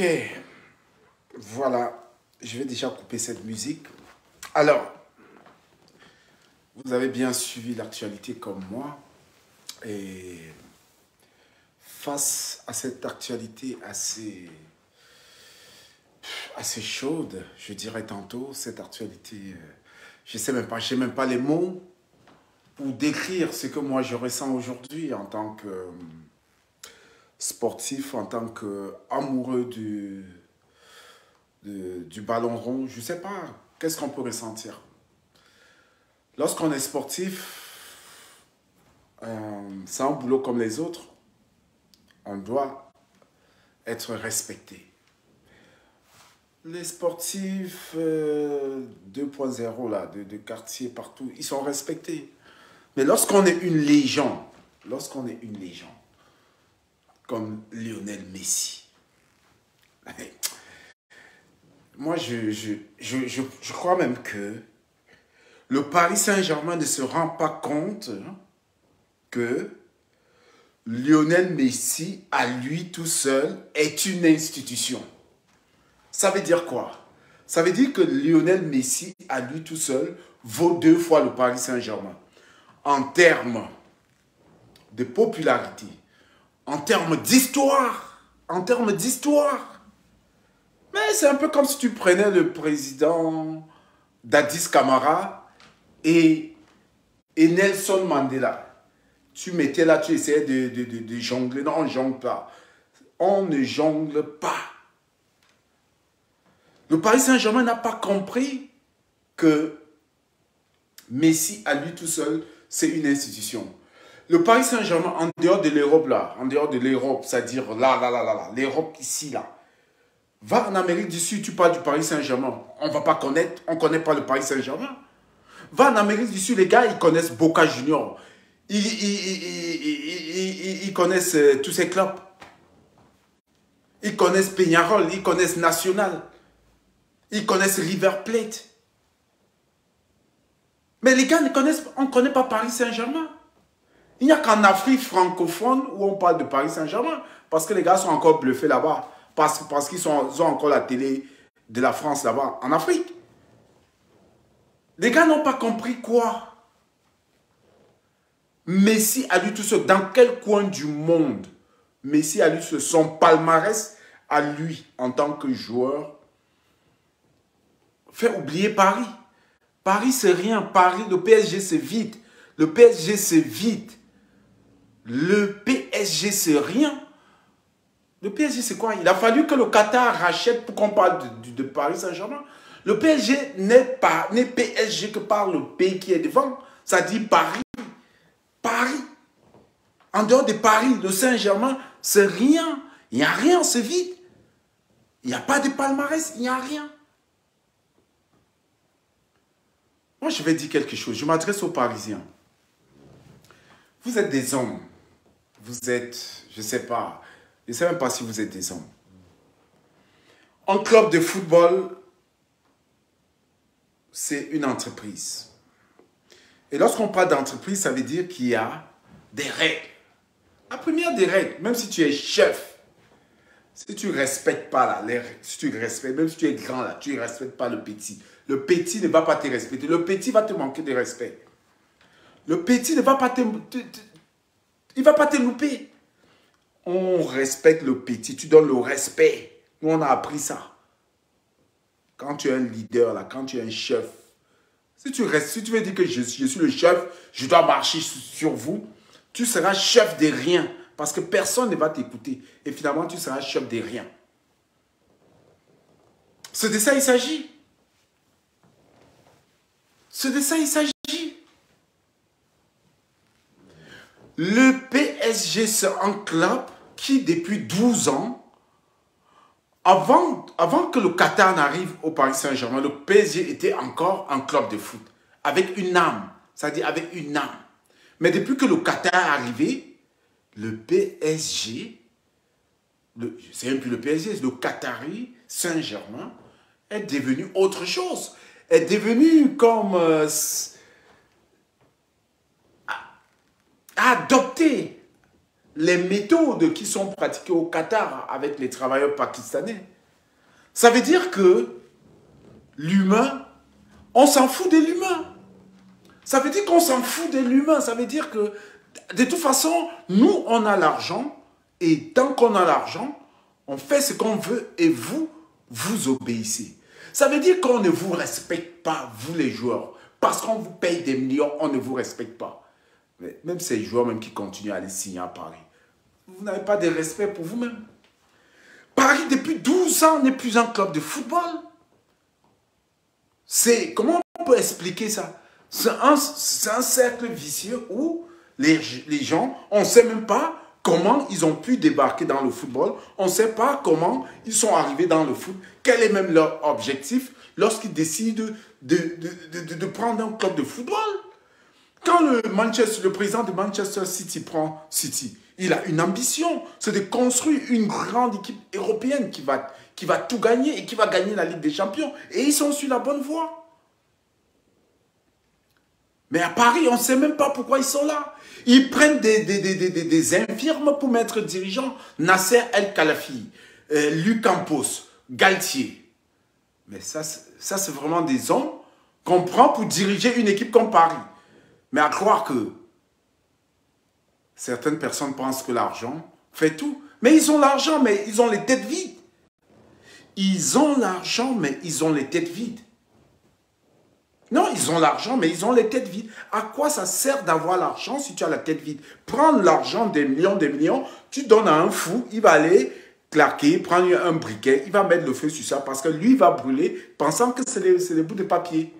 Ok, voilà, je vais déjà couper cette musique. Alors, vous avez bien suivi l'actualité comme moi. Et face à cette actualité assez chaude, je dirais tantôt, cette actualité, je ne sais même pas, je n'ai même pas les mots pour décrire ce que moi je ressens aujourd'hui en tant que sportif, en tant qu'amoureux du ballon rond. Je ne sais pas, qu'est-ce qu'on peut ressentir? Lorsqu'on est sportif, c'est un boulot comme les autres, on doit être respecté. Les sportifs 2.0, là, de quartier partout, ils sont respectés. Mais lorsqu'on est une légende, comme Lionel Messi. Moi, je crois même que le Paris Saint-Germain ne se rend pas compte que Lionel Messi, à lui tout seul, est une institution. Ça veut dire quoi? Ça veut dire que Lionel Messi, à lui tout seul, vaut 2 fois le Paris Saint-Germain. En termes de popularité, en termes d'histoire, Mais c'est un peu comme si tu prenais le président Dadis Camara et Nelson Mandela. Tu mettais là, tu essayais de jongler. Non, on ne jongle pas. On ne jongle pas. Le Paris Saint-Germain n'a pas compris que Messi, à lui tout seul, c'est une institution. Le Paris Saint-Germain, en dehors de l'Europe, là, c'est-à-dire là, l'Europe ici, là, va en Amérique du Sud, tu parles du Paris Saint-Germain. On ne va pas connaître, on ne connaît pas le Paris Saint-Germain. Va en Amérique du Sud, les gars, ils connaissent Boca Juniors. Ils connaissent tous ces clubs. Ils connaissent Peñarol, ils connaissent National. Ils connaissent River Plate. Mais les gars, on ne connaît pas Paris Saint-Germain. Il n'y a qu'en Afrique francophone où on parle de Paris Saint-Germain. Parce que les gars sont encore bluffés là-bas. Parce qu'ils ont encore la télé de la France là-bas, en Afrique. Les gars n'ont pas compris quoi? Messi a lui tout seul. Dans quel coin du monde Messi a lui tout seul? Son palmarès à lui, en tant que joueur, fait oublier Paris. Paris, c'est rien. Paris, le PSG, c'est vide. Le PSG, c'est vide. Le PSG, c'est rien. Le PSG, c'est quoi? Il a fallu que le Qatar rachète pour qu'on parle de Paris Saint-Germain. Le PSG n'est PSG que par le pays qui est devant. Ça dit Paris. Paris. En dehors de Paris, le Saint-Germain, c'est rien. Il n'y a rien, c'est vide. Il n'y a pas de palmarès, il n'y a rien. Moi, je vais dire quelque chose. Je m'adresse aux Parisiens. Vous êtes des hommes. Vous êtes, je ne sais pas. Je ne sais même pas si vous êtes des hommes. Un club de football, c'est une entreprise. Et lorsqu'on parle d'entreprise, ça veut dire qu'il y a des règles. La première des règles, même si tu es chef, si tu ne respectes pas là, les règles, si tu respectes, même si tu es grand là, tu ne respectes pas le petit. Le petit ne va pas te respecter. Le petit va te manquer de respect. Le petit ne va pas il va pas te louper. On respecte le petit. Tu donnes le respect. Nous, on a appris ça. Quand tu es un leader là, quand tu es un chef, si tu veux dire que je suis le chef, je dois marcher sur vous, tu seras chef de rien. Parce que personne ne va t'écouter. Et finalement, tu seras chef de rien. C'est de ça il s'agit. C'est de ça il s'agit. Le PSG, c'est un club qui, depuis 12 ans, avant que le Qatar n'arrive au Paris Saint-Germain, le PSG était encore un club de foot. Avec une âme. C'est-à-dire avec une âme. Mais depuis que le Qatar est arrivé, le PSG, c'est même plus le PSG, le Qatari Saint-Germain est devenu autre chose. Est devenu comme... a adopté les méthodes qui sont pratiquées au Qatar avec les travailleurs pakistanais. Ça veut dire que l'humain, on s'en fout de l'humain. Ça veut dire qu'on s'en fout de l'humain. Ça veut dire que, de toute façon, nous, on a l'argent. Et tant qu'on a l'argent, on fait ce qu'on veut et vous, vous obéissez. Ça veut dire qu'on ne vous respecte pas, vous les joueurs. Parce qu'on vous paye des millions, on ne vous respecte pas. Mais même ces joueurs même qui continuent à aller signer à Paris, vous n'avez pas de respect pour vous-même. Paris, depuis 12 ans, n'est plus un club de football. C'est, comment on peut expliquer ça? C'est un cercle vicieux où les gens, on ne sait même pas comment ils ont pu débarquer dans le football. On ne sait pas comment ils sont arrivés dans le foot. Quel est même leur objectif lorsqu'ils décident de prendre un club de football? Quand le président de Manchester City prend City, il a une ambition. C'est de construire une grande équipe européenne qui va tout gagner et qui va gagner la Ligue des Champions. Et ils sont sur la bonne voie. Mais à Paris, on ne sait même pas pourquoi ils sont là. Ils prennent des infirmes pour mettre dirigeants. Nasser Al-Khelaifi, Luc Campos, Galtier. Mais ça, c'est vraiment des hommes qu'on prend pour diriger une équipe comme Paris. Mais à croire que certaines personnes pensent que l'argent fait tout. Mais ils ont l'argent, mais ils ont les têtes vides. Ils ont l'argent, mais ils ont les têtes vides. Non, ils ont l'argent, mais ils ont les têtes vides. À quoi ça sert d'avoir l'argent si tu as la tête vide? Prendre l'argent des millions, tu donnes à un fou, il va aller claquer, prendre un briquet, il va mettre le feu sur ça parce que lui, il va brûler, pensant que c'est les bouts de papier.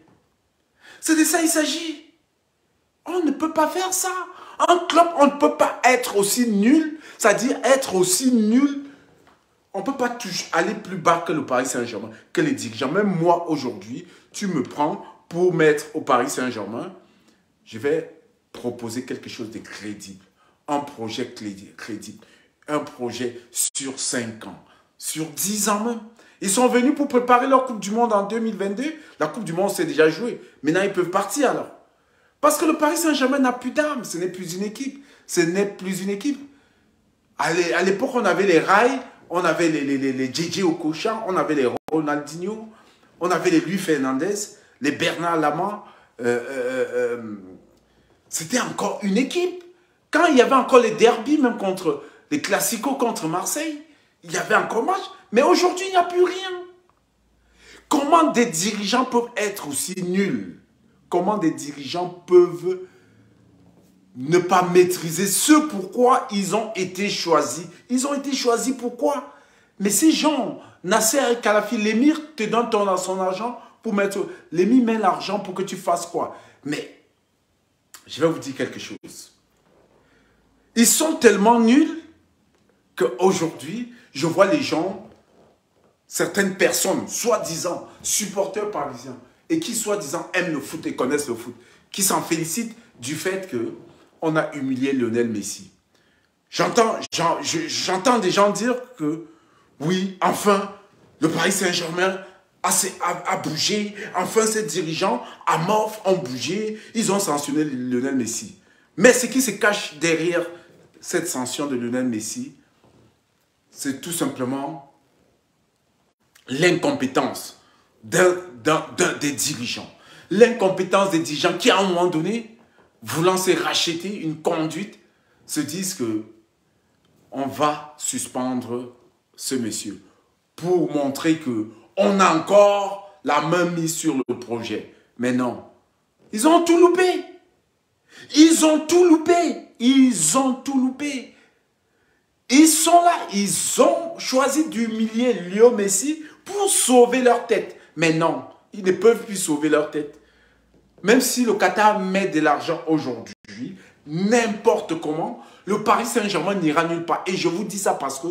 C'est de ça il s'agit. On ne peut pas faire ça. Un club, on ne peut pas être aussi nul, c'est-à-dire être aussi nul. On ne peut pas aller plus bas que le Paris Saint-Germain, que les dirigeants. Même moi, aujourd'hui, tu me prends pour mettre au Paris Saint-Germain, je vais proposer quelque chose de crédible. Un projet crédible. Un projet sur 5 ans. Sur 10 ans même. Ils sont venus pour préparer leur Coupe du Monde en 2022. La Coupe du Monde s'est déjà jouée. Maintenant, ils peuvent partir alors. Parce que le Paris Saint-Germain n'a plus d'âme. Ce n'est plus une équipe. Ce n'est plus une équipe. À l'époque, on avait les rails. On avait les Gigi Okocha. On avait les Ronaldinho. On avait les Luis Fernandez. Les Bernard Lama, c'était encore une équipe. Quand il y avait encore les derbys, même contre les classicos contre Marseille, il y avait encore match. Mais aujourd'hui, il n'y a plus rien. Comment des dirigeants peuvent être aussi nuls? Comment des dirigeants peuvent ne pas maîtriser ce pourquoi ils ont été choisis? Ils ont été choisis pourquoi? Mais ces gens, Nasser Al-Khelaifi, l'émir te donne son argent pour mettre... L'émir met l'argent pour que tu fasses quoi? Mais, je vais vous dire quelque chose. Ils sont tellement nuls qu'aujourd'hui, je vois les gens, certaines personnes, soi-disant, supporters parisiens, et qui soi-disant aiment le foot et connaissent le foot, qui s'en félicitent du fait qu'on a humilié Lionel Messi. J'entends des gens dire que, oui, enfin, le Paris Saint-Germain a bougé, enfin ces dirigeants amorphes ont bougé, ils ont sanctionné Lionel Messi. Mais ce qui se cache derrière cette sanction de Lionel Messi, c'est tout simplement l'incompétence des dirigeants. L'incompétence des dirigeants qui, à un moment donné, voulant se racheter une conduite, se disent que on va suspendre ce monsieur pour montrer que on a encore la main mise sur le projet. Mais non. Ils ont tout loupé. Ils ont tout loupé. Ils ont tout loupé. Ils sont là. Ils ont choisi d'humilier Lionel Messi pour sauver leur tête. Mais non. Ils ne peuvent plus sauver leur tête. Même si le Qatar met de l'argent aujourd'hui, n'importe comment, le Paris Saint-Germain n'ira nulle part. Et je vous dis ça parce que,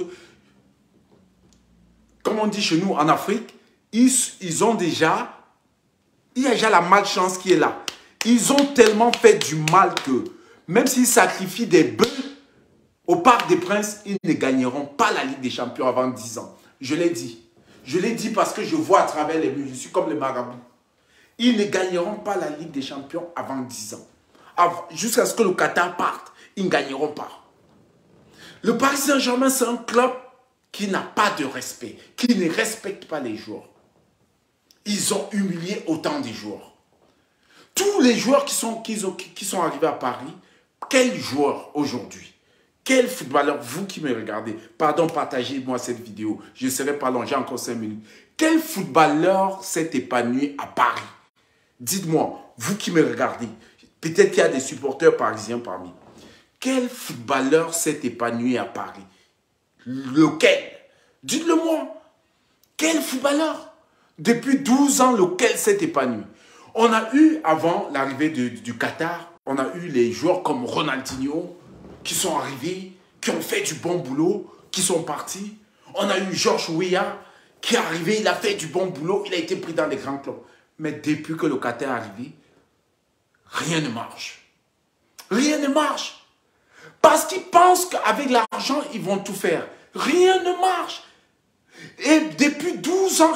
comme on dit chez nous en Afrique, il y a déjà la malchance qui est là. Ils ont tellement fait du mal que, même s'ils sacrifient des bœufs, au Parc des Princes, ils ne gagneront pas la Ligue des Champions avant 10 ans. Je l'ai dit. Je l'ai dit parce que je vois à travers les murs. Je suis comme les marabouts. Ils ne gagneront pas la Ligue des Champions avant 10 ans. Jusqu'à ce que le Qatar parte, ils ne gagneront pas. Le Paris Saint-Germain, c'est un club qui n'a pas de respect, qui ne respecte pas les joueurs. Ils ont humilié autant des joueurs. Tous les joueurs qui sont arrivés à Paris, quels joueurs aujourd'hui? Quel footballeur, vous qui me regardez, pardon, partagez-moi cette vidéo, je ne serai pas long, j'ai encore 5 minutes. Quel footballeur s'est épanoui à Paris? Dites-moi, vous qui me regardez, peut-être qu'il y a des supporters parisiens parmi. Quel footballeur s'est épanoui à Paris? Lequel? Dites-le-moi. Quel footballeur? Depuis 12 ans, lequel s'est épanoui? On a eu, avant l'arrivée du Qatar, on a eu les joueurs comme Ronaldinho qui sont arrivés, qui ont fait du bon boulot, qui sont partis. On a eu George Weah qui est arrivé, il a fait du bon boulot, il a été pris dans les grands clubs. Mais depuis que le Qatar est arrivé, rien ne marche. Rien ne marche. Parce qu'ils pensent qu'avec l'argent, ils vont tout faire. Rien ne marche. Et depuis 12 ans,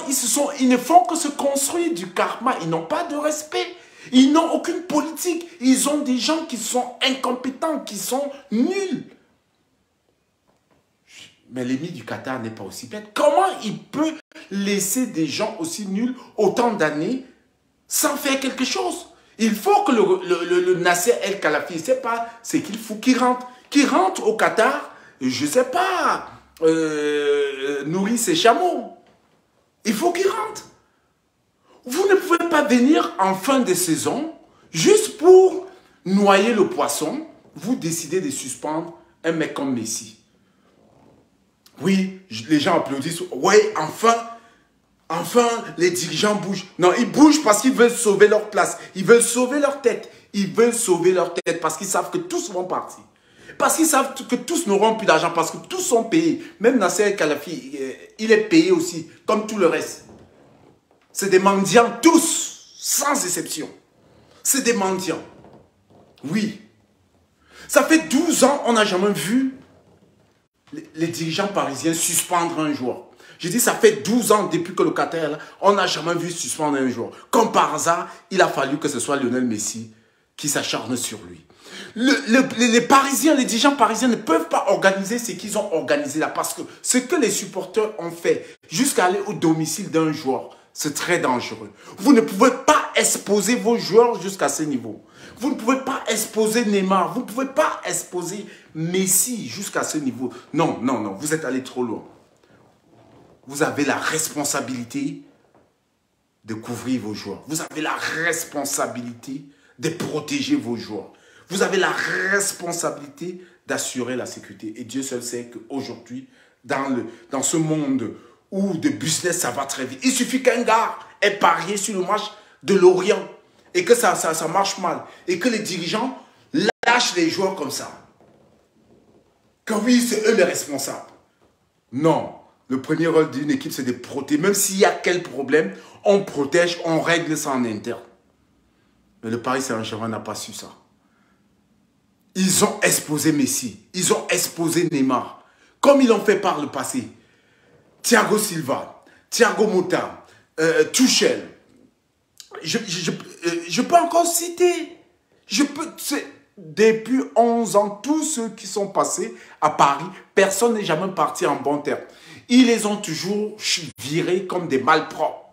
ils ne font que se construire du karma. Ils n'ont pas de respect. Ils n'ont aucune politique. Ils ont des gens qui sont incompétents, qui sont nuls. Mais l'ennemi du Qatar n'est pas aussi bête. Comment il peut laisser des gens aussi nuls autant d'années sans faire quelque chose? Il faut que le Nasser Al-Khelaifi, c'est pas, c'est qu'il faut qu'il rentre. Qu'il rentre au Qatar, je ne sais pas, nourrit ses chameaux. Il faut qu'il rentre. Vous ne pouvez pas venir en fin de saison, juste pour noyer le poisson, vous décidez de suspendre un mec comme Messi. Oui, les gens applaudissent. Oui, enfin, les dirigeants bougent. Non, ils bougent parce qu'ils veulent sauver leur place. Ils veulent sauver leur tête. Ils veulent sauver leur tête parce qu'ils savent que tous vont partir. Parce qu'ils savent que tous n'auront plus d'argent, parce que tous sont payés. Même Nasser Al-Khelaifi, il est payé aussi, comme tout le reste. C'est des mendiants tous, sans exception. C'est des mendiants. Oui. Ça fait 12 ans, on n'a jamais vu les dirigeants parisiens suspendre un joueur. Je dis, ça fait 12 ans depuis que le Qatar, là, on n'a jamais vu suspendre un joueur. Comme par hasard, il a fallu que ce soit Lionel Messi qui s'acharne sur lui. Les Parisiens, les dirigeants parisiens ne peuvent pas organiser ce qu'ils ont organisé là. Parce que ce que les supporters ont fait jusqu'à aller au domicile d'un joueur, c'est très dangereux. Vous ne pouvez pas exposer vos joueurs jusqu'à ce niveau. Vous ne pouvez pas exposer Neymar. Vous ne pouvez pas exposer Messi jusqu'à ce niveau. Non, non, non. Vous êtes allé trop loin. Vous avez la responsabilité de couvrir vos joueurs. Vous avez la responsabilité de protéger vos joueurs. Vous avez la responsabilité d'assurer la sécurité. Et Dieu seul sait qu'aujourd'hui, dans ce monde ou de business, ça va très vite. Il suffit qu'un gars ait parié sur le match de Lorient et que ça marche mal. Et que les dirigeants lâchent les joueurs comme ça. Que oui, c'est eux les responsables. Non. Le premier rôle d'une équipe, c'est de protéger. Même s'il y a quel problème, on protège, on règle ça en interne. Mais le Paris Saint-Germain n'a pas su ça. Ils ont exposé Messi. Ils ont exposé Neymar. Comme ils l'ont fait par le passé. Thiago Silva, Thiago Motta, Tuchel. Je peux encore citer. Depuis 11 ans, tous ceux qui sont passés à Paris, personne n'est jamais parti en bon terme. Ils les ont toujours virés comme des malpropres.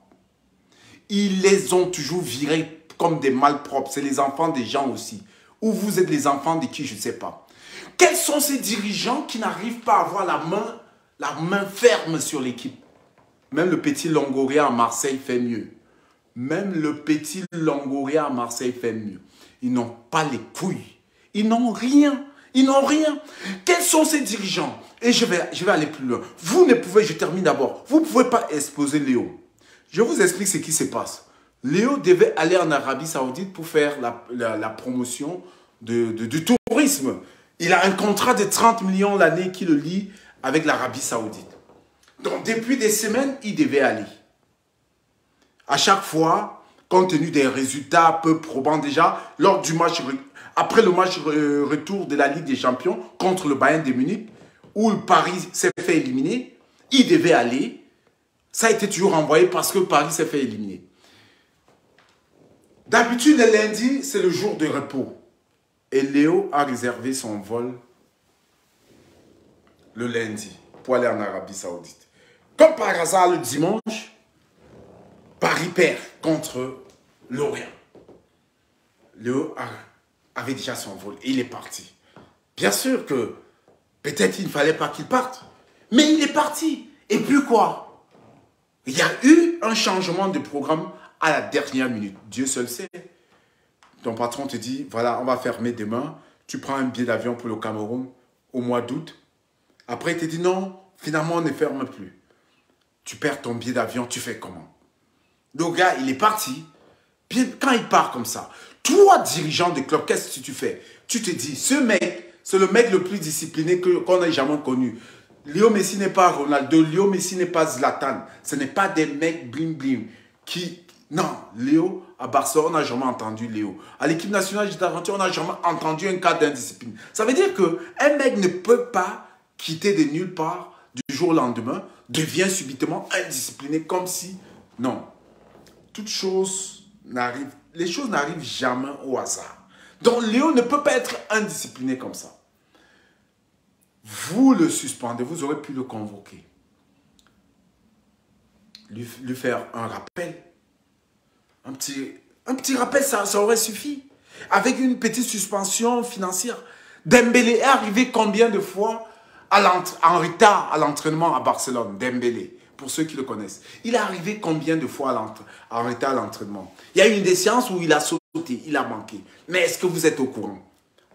Ils les ont toujours virés comme des malpropres. C'est les enfants des gens aussi. Ou vous êtes les enfants de qui, je ne sais pas. Quels sont ces dirigeants qui n'arrivent pas à avoir la main ferme sur l'équipe? Même le petit Longoria à Marseille fait mieux. Même le petit Longoria à Marseille fait mieux. Ils n'ont pas les couilles. Ils n'ont rien. Ils n'ont rien. Quels sont ces dirigeants? Et je vais aller plus loin. Vous ne pouvez, je termine d'abord, vous ne pouvez pas exposer Léo. Je vous explique ce qui se passe. Léo devait aller en Arabie Saoudite pour faire la promotion du tourisme. Il a un contrat de 30 millions l'année qui le lie avec l'Arabie Saoudite. Donc, depuis des semaines, il devait aller. À chaque fois, compte tenu des résultats peu probants déjà, lors du match, après le match retour de la Ligue des Champions contre le Bayern de Munich, où Paris s'est fait éliminer, il devait aller. Ça a été toujours envoyé parce que Paris s'est fait éliminer. D'habitude, le lundi, c'est le jour de repos. Et Léo a réservé son vol le lundi pour aller en Arabie Saoudite. Comme par hasard, le dimanche, Paris perd contre Lorient. Léo avait déjà son vol et il est parti. Bien sûr que peut-être il ne fallait pas qu'il parte, mais il est parti. Et puis quoi? Il y a eu un changement de programme à la dernière minute. Dieu seul sait. Ton patron te dit, voilà, on va fermer demain. Tu prends un billet d'avion pour le Cameroun au mois d'août. Après, il te dit, non, finalement, on ne ferme plus. Tu perds ton billet d'avion, tu fais comment? Le gars, il est parti. Puis quand il part comme ça, toi, dirigeant de club, qu'est-ce que tu fais? Tu te dis, ce mec, c'est le mec le plus discipliné qu'on ait jamais connu. Léo Messi n'est pas Ronaldo, Léo Messi n'est pas Zlatan. Ce n'est pas des mecs bling-bling qui... Non, Léo, à Barcelone, on n'a jamais entendu Léo. À l'équipe nationale, on n'a jamais entendu un cas d'indiscipline. Ça veut dire qu'un mec ne peut pas quitter de nulle part du jour au lendemain, devient subitement indiscipliné comme si... Non, toutes choses n'arrivent... Les choses n'arrivent jamais au hasard. Donc, Léo ne peut pas être indiscipliné comme ça. Vous le suspendez, vous aurez pu le convoquer. Lui faire un rappel. Un petit rappel, ça aurait suffi. Avec une petite suspension financière. Dembélé est arrivé combien de fois en retard à l'entraînement à Barcelone? Dembélé, pour ceux qui le connaissent. Il est arrivé combien de fois en retard à l'entraînement? Il y a eu des séances où il a sauté, il a manqué. Mais est-ce que vous êtes au courant?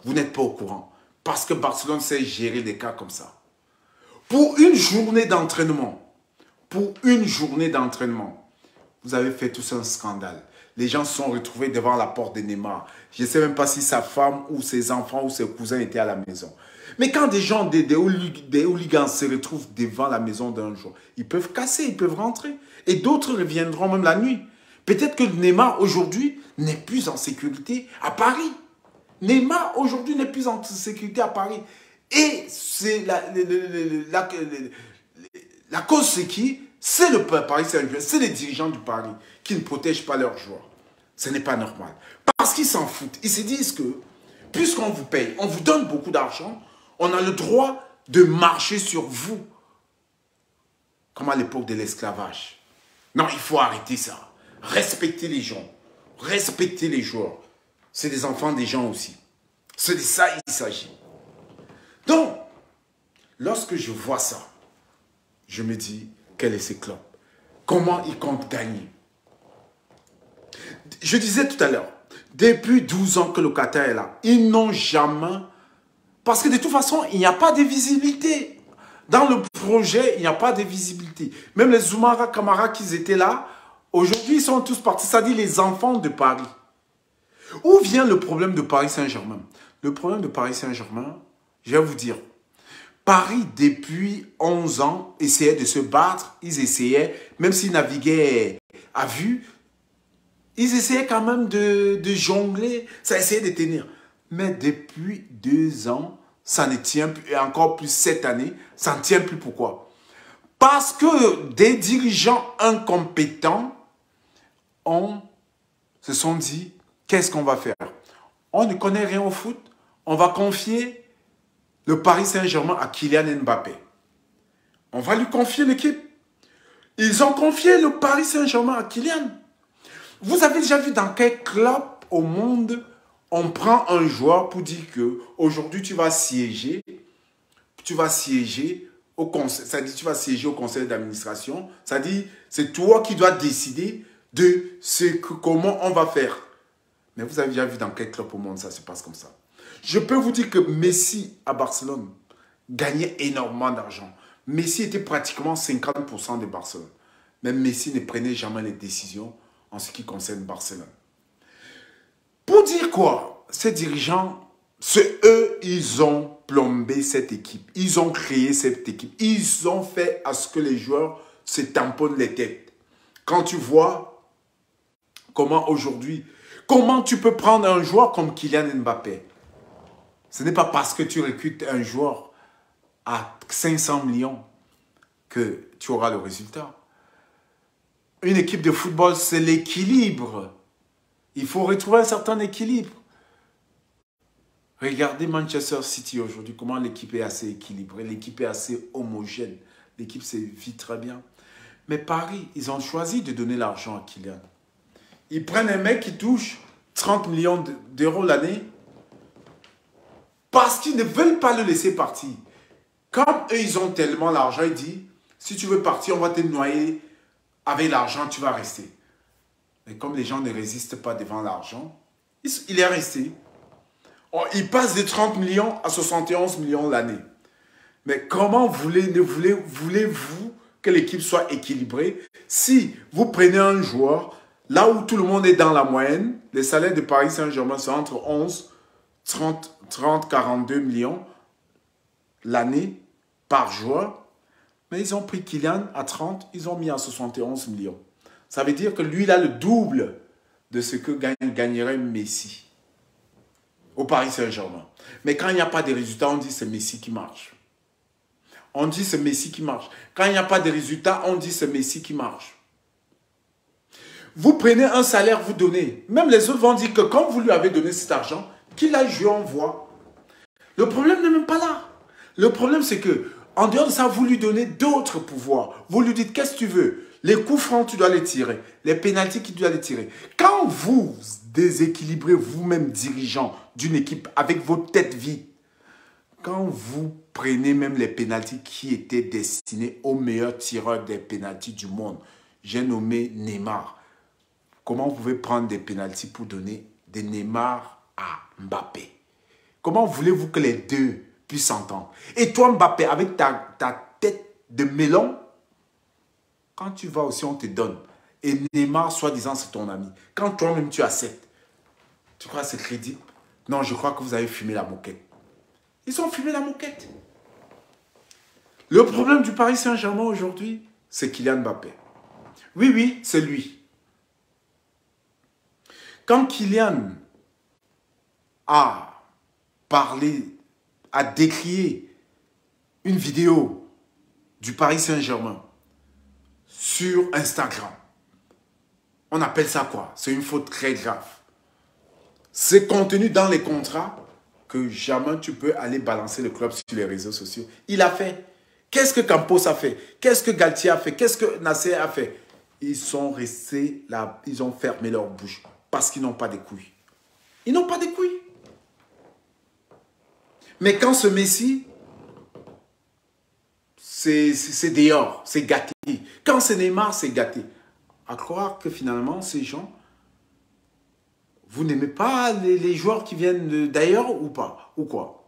Vous n'êtes pas au courant. Parce que Barcelone sait gérer des cas comme ça. Pour une journée d'entraînement, vous avez fait tout un scandale. Les gens se sont retrouvés devant la porte de Neymar. Je ne sais même pas si sa femme ou ses enfants ou ses cousins étaient à la maison. Mais quand des gens, des hooligans se retrouvent devant la maison d'un jour, ils peuvent casser, ils peuvent rentrer. Et d'autres reviendront même la nuit. Peut-être que Neymar aujourd'hui n'est plus en sécurité à Paris. Neymar aujourd'hui n'est plus en sécurité à Paris. Et c'est la cause, c'est qui? C'est le Paris Saint-Germain, c'est les dirigeants du Paris qui ne protègent pas leurs joueurs. Ce n'est pas normal. Parce qu'ils s'en foutent. Ils se disent que, puisqu'on vous paye, on vous donne beaucoup d'argent, on a le droit de marcher sur vous. Comme à l'époque de l'esclavage. Non, il faut arrêter ça. Respectez les gens. Respectez les joueurs. C'est des enfants des gens aussi. C'est de ça qu'il s'agit. Donc, lorsque je vois ça, je me dis... Quel est ce club? Comment il compte gagner? Je disais tout à l'heure, depuis 12 ans que le Qatar est là, ils n'ont jamais... Parce que de toute façon, il n'y a pas de visibilité. Dans le projet, il n'y a pas de visibilité. Même les Zoumara Camara qui étaient là, aujourd'hui, ils sont tous partis. Ça dit les enfants de Paris. Où vient le problème de Paris Saint-Germain? Le problème de Paris Saint-Germain, je vais vous dire... Paris, depuis 11 ans, essayait de se battre. Ils essayaient, même s'ils naviguaient à vue, ils essayaient quand même de jongler. Ça essayait de tenir. Mais depuis 2 ans, ça ne tient plus. Et encore plus cette année, ça ne tient plus. Pourquoi? Parce que des dirigeants incompétents se sont dit, qu'est-ce qu'on va faire? On ne connaît rien au foot. On va confier... le Paris Saint-Germain à Kylian Mbappé. On va lui confier l'équipe. Ils ont confié le Paris Saint-Germain à Kylian. Vous avez déjà vu dans quel club au monde on prend un joueur pour dire que aujourd'hui tu vas siéger au conseil d'administration. Ça dit, c'est toi qui dois décider de comment on va faire. Mais vous avez déjà vu dans quel club au monde ça se passe comme ça? Je peux vous dire que Messi à Barcelone gagnait énormément d'argent. Messi était pratiquement 50% de Barcelone. Mais Messi ne prenait jamais les décisions en ce qui concerne Barcelone. Pour dire quoi? Ces dirigeants, c'est eux, ils ont plombé cette équipe. Ils ont créé cette équipe. Ils ont fait à ce que les joueurs se tamponnent les têtes. Quand tu vois comment aujourd'hui, comment tu peux prendre un joueur comme Kylian Mbappé? Ce n'est pas parce que tu recrutes un joueur à 500 millions que tu auras le résultat. Une équipe de football, c'est l'équilibre. Il faut retrouver un certain équilibre. Regardez Manchester City aujourd'hui, comment l'équipe est assez équilibrée, l'équipe est assez homogène, l'équipe se vit très bien. Mais Paris, ils ont choisi de donner l'argent à Kylian. Ils prennent un mec qui touche 30 millions d'euros l'année parce qu'ils ne veulent pas le laisser partir. Comme eux, ils ont tellement l'argent, ils disent, si tu veux partir, on va te noyer avec l'argent, tu vas rester. Mais comme les gens ne résistent pas devant l'argent, il est resté. Il passe de 30 millions à 71 millions l'année. Mais comment voulez-vous que l'équipe soit équilibrée si vous prenez un joueur, là où tout le monde est dans la moyenne, les salaires de Paris Saint-Germain sont entre 11, 42 millions l'année par joueur. Mais ils ont pris Kylian à 30, ils ont mis à 71 millions. Ça veut dire que lui, il a le double de ce que gagnerait Messi au Paris Saint-Germain. Mais quand il n'y a pas de résultats, on dit c'est Messi qui marche. On dit c'est Messi qui marche. Quand il n'y a pas de résultats, on dit c'est Messi qui marche. Vous prenez un salaire, vous donnez. Même les autres vont dire que quand vous lui avez donné cet argent, qu'il a joué en voie. Le problème n'est même pas là. Le problème, c'est que en dehors de ça, vous lui donnez d'autres pouvoirs. Vous lui dites qu'est-ce que tu veux. Les coups francs, tu dois les tirer. Les pénaltys, tu dois les tirer. Quand vous déséquilibrez vous-même dirigeant d'une équipe avec vos têtes vides, quand vous prenez même les pénaltys qui étaient destinés au meilleur tireur des pénaltys du monde, j'ai nommé Neymar. Comment vous pouvez prendre des pénaltys pour donner des Neymar à Mbappé? Comment voulez-vous que les deux puissent s'entendre? Et toi Mbappé, avec ta tête de melon, quand tu vas aussi, on te donne. Et Neymar, soi-disant, c'est ton ami. Quand toi-même, tu acceptes, tu crois que c'est crédible? Non, je crois que vous avez fumé la moquette. Ils ont fumé la moquette. Le problème du Paris Saint-Germain aujourd'hui, c'est Kylian Mbappé. Oui, c'est lui. Quand Kylian a parlé, a décrié une vidéo du Paris Saint-Germain sur Instagram, on appelle ça quoi? C'est une faute très grave. C'est contenu dans les contrats que jamais tu peux aller balancer le club sur les réseaux sociaux. Il a fait. Qu'est-ce que Campos a fait? Qu'est-ce que Galtier a fait? Qu'est-ce que Nasser a fait? Ils sont restés là, ils ont fermé leur bouche parce qu'ils n'ont pas de couilles. Ils n'ont pas de couilles. Mais quand ce Messi, c'est dehors, c'est gâté. Quand c'est Neymar, c'est gâté. À croire que finalement, ces gens, vous n'aimez pas les joueurs qui viennent d'ailleurs ou pas? Ou quoi?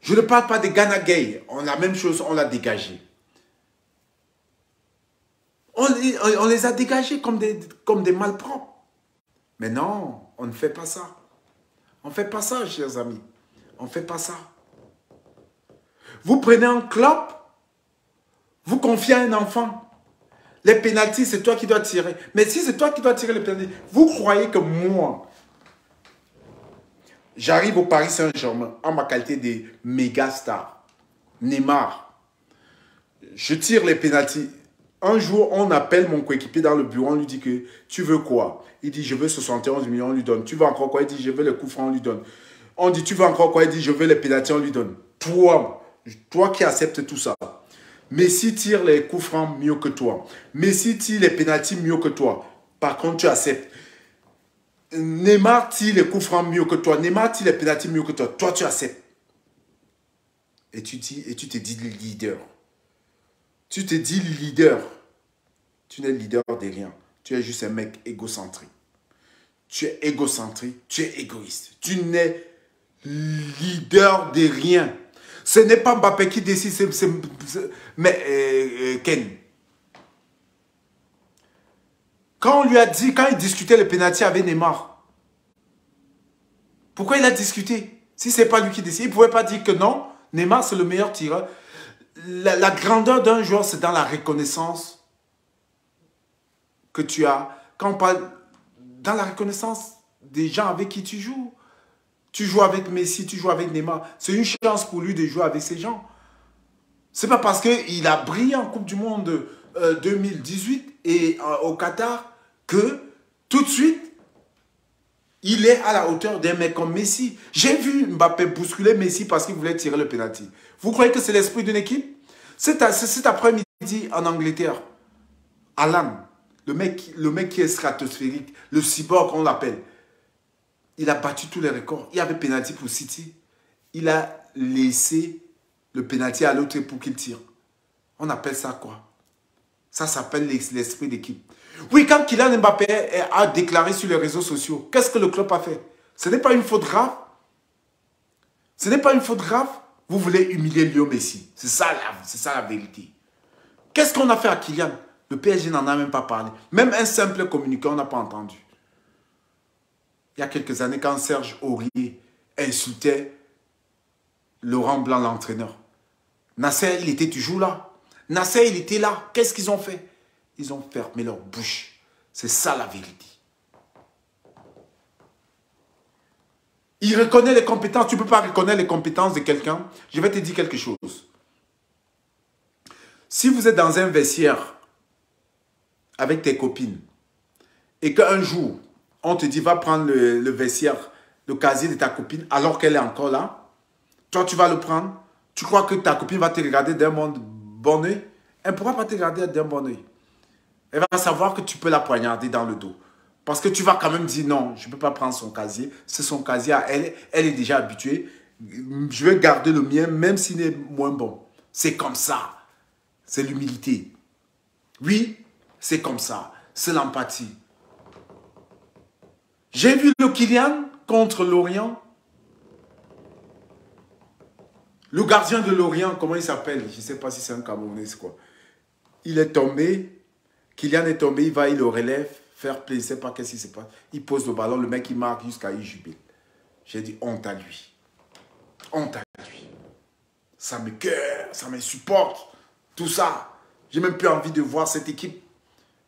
Je ne parle pas des Ghana Gay. On a la même chose, on l'a dégagé. On les a dégagés comme des malpropres. Mais non, on ne fait pas ça. On ne fait pas ça, chers amis. On ne fait pas ça. Vous prenez un club, vous confiez à un enfant. Les pénaltys, c'est toi qui dois tirer. Mais si c'est toi qui dois tirer les pénaltys, vous croyez que moi, j'arrive au Paris Saint-Germain en ma qualité de méga star, Neymar. Je tire les pénaltys. Un jour, on appelle mon coéquipier dans le bureau, on lui dit que tu veux quoi? Il dit je veux 71 millions, on lui donne. Tu veux encore quoi? Il dit je veux le coup franc, on lui donne. On dit tu veux encore quoi? Il dit je veux les pénaltys, on lui donne. Toi qui acceptes tout ça. Messi tire les coups francs mieux que toi. Messi tire les pénaltys mieux que toi. Par contre, tu acceptes. Neymar tire les coups francs mieux que toi. Neymar tire les pénaltys mieux que toi. Toi, tu acceptes. Et tu te dis leader. Tu te dis leader. Tu n'es leader de rien. Tu es juste un mec égocentrique. Tu es égocentrique. Tu es égoïste. Tu n'es leader de rien. Ce n'est pas Mbappé qui décide, mais Ken. Quand on lui a dit, quand il discutait le pénalty avec Neymar, pourquoi il a discuté? Si ce n'est pas lui qui décide, il ne pouvait pas dire que non, Neymar c'est le meilleur tireur. La grandeur d'un joueur, c'est dans la reconnaissance que tu as. Quand on parle, dans la reconnaissance des gens avec qui tu joues. Tu joues avec Messi, tu joues avec Neymar. C'est une chance pour lui de jouer avec ces gens. C'est pas parce qu'il a brillé en Coupe du Monde 2018 et au Qatar que tout de suite, Il est à la hauteur d'un mec comme Messi. J'ai vu Mbappé bousculer Messi parce qu'il voulait tirer le penalty. Vous croyez que c'est l'esprit d'une équipe? Cet après-midi en Angleterre, Alan, le mec qui est stratosphérique, le cyborg on l'appelle, il a battu tous les records. Il y avait penalty pour City. Il a laissé le penalty à l'autre pour qu'il tire. On appelle ça quoi? Ça s'appelle l'esprit d'équipe. Oui, quand Kylian Mbappé a déclaré sur les réseaux sociaux, qu'est-ce que le club a fait? Ce n'est pas une faute grave. Ce n'est pas une faute grave. Vous voulez humilier Lionel Messi. C'est ça la vérité. Qu'est-ce qu'on a fait à Kylian? Le PSG n'en a même pas parlé. Même un simple communiqué, on n'a pas entendu. Il y a quelques années, quand Serge Aurier insultait Laurent Blanc, l'entraîneur, Nasser, il était toujours là. Nasser, il était là. Qu'est-ce qu'ils ont fait? Ils ont fermé leur bouche. C'est ça la vérité. Il reconnaît les compétences. Tu ne peux pas reconnaître les compétences de quelqu'un. Je vais te dire quelque chose. Si vous êtes dans un vestiaire avec tes copines et qu'un jour, on te dit, va prendre le vestiaire, le casier de ta copine alors qu'elle est encore là, toi, tu vas le prendre. Tu crois que ta copine va te regarder d'un bon oeil? Elle ne pourra pas te regarder d'un bon oeil. Elle va savoir que tu peux la poignarder dans le dos. Parce que tu vas quand même dire non, je ne peux pas prendre son casier. C'est son casier à elle. Elle est déjà habituée. Je vais garder le mien même s'il est moins bon. C'est comme ça. C'est l'humilité. Oui, c'est comme ça. C'est l'empathie. J'ai vu le Kylian contre Lorient. Le gardien de Lorient, comment il s'appelle? Je ne sais pas si c'est un Camerounais, c'est quoi. Il est tombé. Kylian est tombé, il va, il le relève, faire plaisir, je ne sais pas qu'est-ce qui se passe. Il pose le ballon, le mec il marque jusqu'à il jubile. J'ai dit honte à lui. Honte à lui. Ça me cœur, ça me supporte. Tout ça. J'ai même plus envie de voir cette équipe.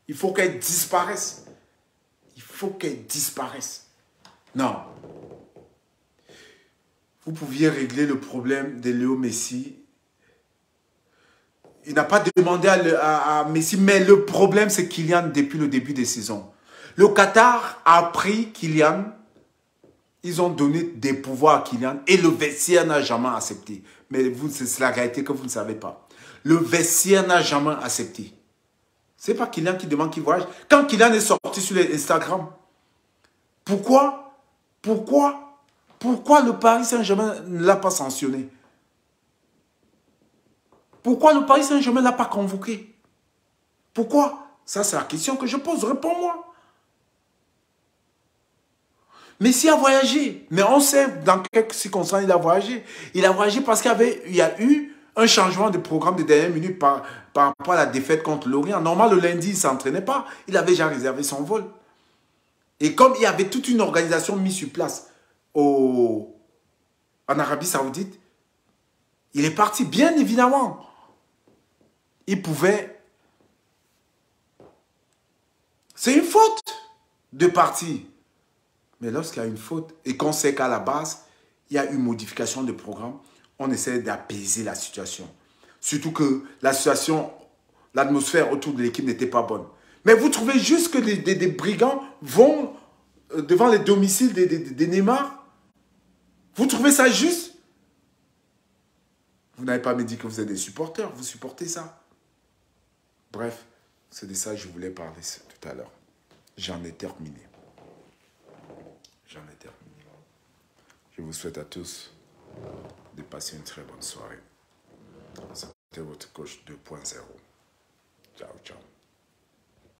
Il faut qu'elle disparaisse. Il faut qu'elle disparaisse. Non. Vous pouviez régler le problème de Léo Messi. Il n'a pas demandé à Messi, mais le problème, c'est Kylian depuis le début des saisons. Le Qatar a pris Kylian, ils ont donné des pouvoirs à Kylian et le vestiaire n'a jamais accepté. Mais c'est la réalité que vous ne savez pas. Le vestiaire n'a jamais accepté. Ce n'est pas Kylian qui demande qu'il voyage. Quand Kylian est sorti sur Instagram, pourquoi le Paris Saint-Germain ne l'a pas sanctionné? Pourquoi le Paris Saint-Germain ne l'a pas convoqué? Pourquoi? Ça, c'est la question que je pose. Réponds-moi. Messi a voyagé. Mais on sait dans quelles circonstances il a voyagé. Il a voyagé parce qu'il y a eu un changement de programme de dernière minute par rapport à la défaite contre Lorient. Normal, le lundi, il ne s'entraînait pas. Il avait déjà réservé son vol. Et comme il y avait toute une organisation mise sur place en Arabie Saoudite, il est parti, bien évidemment. Il pouvait... C'est une faute de partir. Mais lorsqu'il y a une faute et qu'on sait qu'à la base, il y a une modification de programme, on essaie d'apaiser la situation. Surtout que la situation, l'atmosphère autour de l'équipe n'était pas bonne. Mais vous trouvez juste que des brigands vont devant les domiciles des Neymar? Vous trouvez ça juste? Vous n'avez pas me dit que vous êtes des supporters. Vous supportez ça. Bref, c'est de ça que je voulais parler tout à l'heure. J'en ai terminé. J'en ai terminé. Je vous souhaite à tous de passer une très bonne soirée. C'était votre coach 2.0. Ciao, ciao.